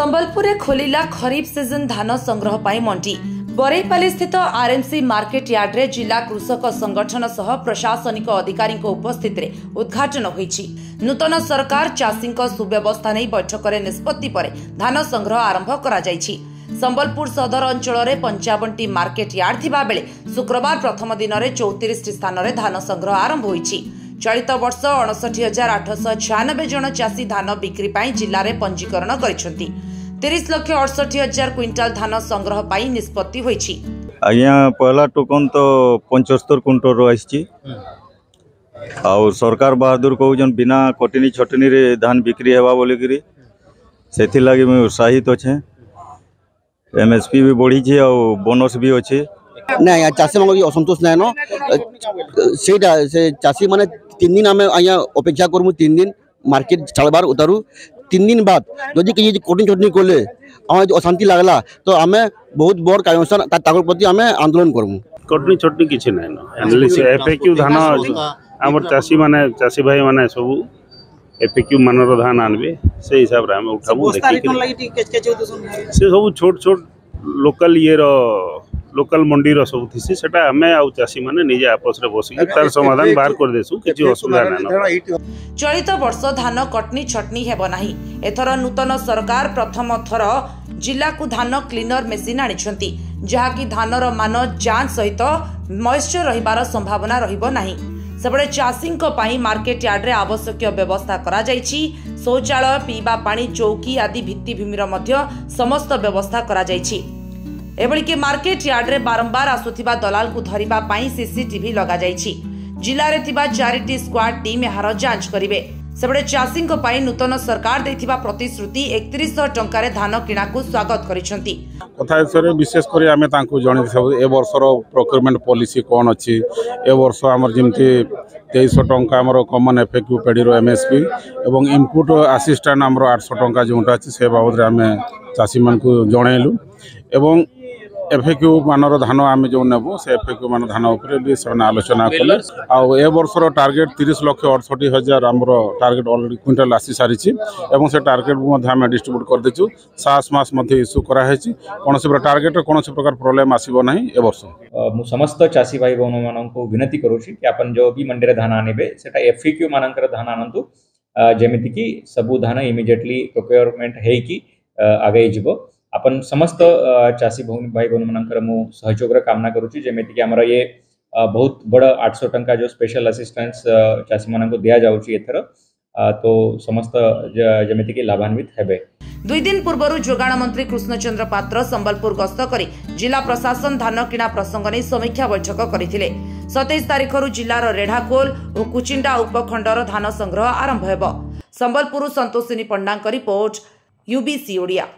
संबलपुर रे खोलिला खरीफ सीजन धान संग्रह पाई मंडी। बरईपाली स्थित आरएमसी मार्केट यार्ड रे जिला कृषक संगठन सह प्रशासनिक अधिकारी उपस्थित रे उद्घाटन होईछि। नूतन सरकार चाषी सुव्यवस्था नै बैठक रे निष्पत्ति परे धान संग्रह आरंभ करा जाईछि। संबलपुर सदर अंचल रे 55टी मार्केट यार्ड थिबा बेले शुक्रवार प्रथम दिन रे 34टी स्थान रे धान संग्रह आरंभ होईछि। चलित वर्ष 59,896 जन चाषी धान बिक्री पाई जिल्ला रे पंजीकरण करिसथि। 30,68,000 क्विंटल धान संग्रह पाई निष्पत्ति होईछि। आज्ञा पहला टोकन तो 75 क्विंटल रो आइछि। और सरकार बहादुर कहउजन बिना कटनी छटनी रे धान बिक्री हेबा बोली करी सेथि लागि मैं उत्साहित अछि। एमएसपी भी बढ़ी छी और बोनस भी अछि। नहीं यार चाषी मांग असंतोष ना नो से चाषी माने 3 दिन आम आया अपेक्षा करमु। 3 दिन मार्केट चलबार उतारू। 3 दिन बाद यदि किसी कटिंग चटनी कले आम अशांति लगला तो आम बहुत बड़ कार्यनुषान ताकर प्रति आम आंदोलन करमु। कटनी चटनी किसी ना एफएक्यू धान आम चाषी भाई मैंने सब एफएक्यू मानर धान आनबे से हिसाब रे हम उठाबो। से सब छोट छोट लोकल ये रो लोकल मंडी सब थी सेटा हमें आउ चासी माने निजे आपस रे बसि तार समाधान बाहर कर देसु। किछि असुविधा ना। चलित वर्ष धान कटनी छटनी हेबो नाही। एथर नूतन सरकार प्रथम थर जिला को धान क्लीनर मशीन आनिछंती जहा कि धान रो मान जांच सहित मॉइस्चर रहिबार संभावना रहिबो नाही। सबडे चासिंग को पाई मार्केट यार्ड रे आवश्यक व्यवस्था करा जाईछि। शौचालय पीबा पानी चौकी आदि भित्तिभूमि रो समस्त व्यवस्था करा जाईछि। एबड़ी के मार्केट यार्ड रे बारंबार आसुथिबा दलाल को धरिबा पाई सीसीटीवी लगा जाईछि। जिला रे थिबा 4टी स्क्वाड टीम हारो जांच करिवे। सबडे चासिंग को पाई नूतन सरकार देथिबा प्रतिश्रुति 3100 टंका रे धान किणा को स्वागत करिसंती। कथा सरे विशेष करी आमे तांको जणी सब ए वर्ष रो प्रोक्योरमेंट पॉलिसी कोन अछि। ए वर्ष हमर जेमते 2300 टंका हमर कॉमन एफएक्यू पेडी रो एमएसपी एवं इनपुट असिस्टेंट हमर 800 टंका जोंटा अछि से बाबद रे आमे चासी मन को जणैलु। एवं एफएक्यू मानर धान आम जो नेबू से एफएक्यू मान धान भी आलोचना कले। ए वर्षर टार्गेट 30,68,000 आमर टार्गेट अलरेडी क्विंटल आसी सारी से टार्गेट आम डिस्ट्रीब्यूट कर देछु। 7 मास इश्यू कराई कौन टार्गेट कौन प्रकार प्रोब्लेम आसो ना। ए वर्ष मु समस्त चाषी भाई बहन मान विनती करुच्ची कि अपन जो भी मंडी धान आनबे से एफएक्यू मान धान आनतु जमीती कि सबू धान इमिजिएटली प्रोक्योरमेंट होगी आगे जीव। अपन समस्त चाषी भाई बहन मानकर मु सहयोग कामना करुच्ची जमीती कि आमर ये बहुत बड़ा 800 टंका जो स्पेशल असिस्टेंस चाषी मान को दिया जाउची एथर तो समस्त जमीती कि लाभान्वित हेबे। 2 दिन पूर्व जोगाण मंत्री कृष्णचंद्र पात्र संबलपुर गस्त करी जिला प्रशासन धान किणा प्रसंग ने समीक्षा बैठक करथिले। 27 तारिखर जिलार रेढ़ाकोल और कुचिंडा उपखंडर धान संग्रह आरंभ हेब। संबलपुर संतोषिनी पंडांक रिपोर्ट यूबीसी ओडिया।